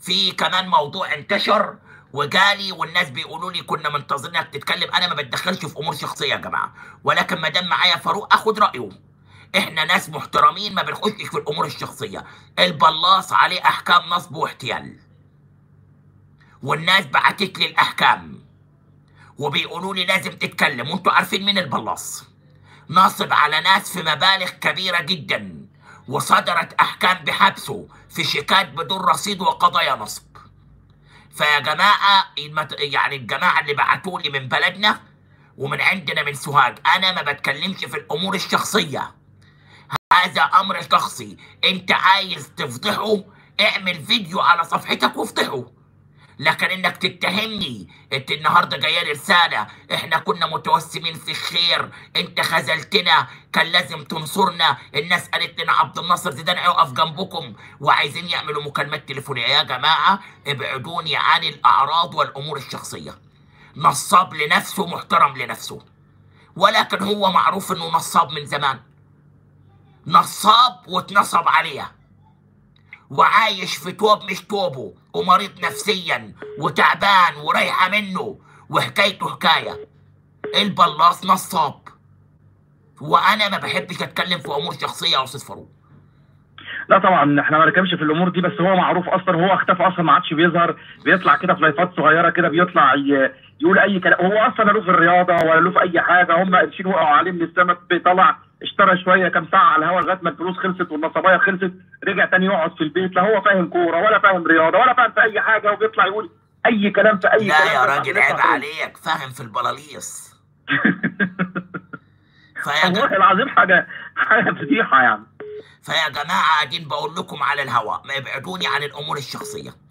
في كمان موضوع انتشر وجالي والناس بيقولوا لي كنا منتظرينك تتكلم. انا ما بتدخلش في امور شخصيه يا جماعه، ولكن ما دام معايا فاروق اخد رايه. احنا ناس محترمين ما بنخشش في الامور الشخصيه. البلاص عليه احكام نصب واحتيال، والناس بعتت لي الاحكام وبيقولوا لي لازم تتكلم، وانتوا عارفين مين البلاص، ناصب على ناس في مبالغ كبيره جدا، وصدرت احكام بحبسه في شيكات بدون رصيد وقضايا نصب. فيا جماعه يعني الجماعه اللي بعتوا لي من بلدنا ومن عندنا من سوهاج، انا ما بتكلمش في الامور الشخصيه، هذا امر شخصي. انت عايز تفضحه اعمل فيديو على صفحتك وافضحه، لكن انك تتهمني. انت النهارده جايه لي رساله احنا كنا متوسمين في الخير، انت خذلتنا، كان لازم تنصرنا، الناس قالت لنا عبدالناصر زيدان هيقف جنبكم، وعايزين يعملوا مكالمات تليفونيه. يا جماعه ابعدوني عن الاعراض والامور الشخصيه. نصاب لنفسه محترم لنفسه، ولكن هو معروف انه نصاب من زمان، نصاب واتنصب عليه، وعايش في توب مش توبه، ومريض نفسيا وتعبان ورايحه منه وحكايته حكايه. البلاص نصاب، وانا ما بحبش اتكلم في امور شخصيه يا استاذ فاروق. لا طبعا احنا ما نركبش في الامور دي، بس هو معروف اصلا، هو اختفى اصلا ما عادش بيظهر، بيطلع كده في لايفات صغيره كده، بيطلع يقول اي كلام. هو اصلا لا له في الرياضه ولا له في اي حاجه، هم قرشين وقعوا عليه من السما، طلع اشترى شويه كام ساعه على الهوا لغايه ما الفلوس خلصت والنصبايه خلصت، رجع تاني يقعد في البيت. لا هو فاهم كوره ولا فاهم رياضه ولا فاهم في اي حاجه، وبيطلع يقول اي كلام في اي كلام. لا يا راجل عيب عليك، فاهم في البلاليص. والله العظيم حاجه فضيحه يعني. فيا جماعه قاعدين بقول لكم على الهوا ما يبعدوني عن الامور الشخصيه.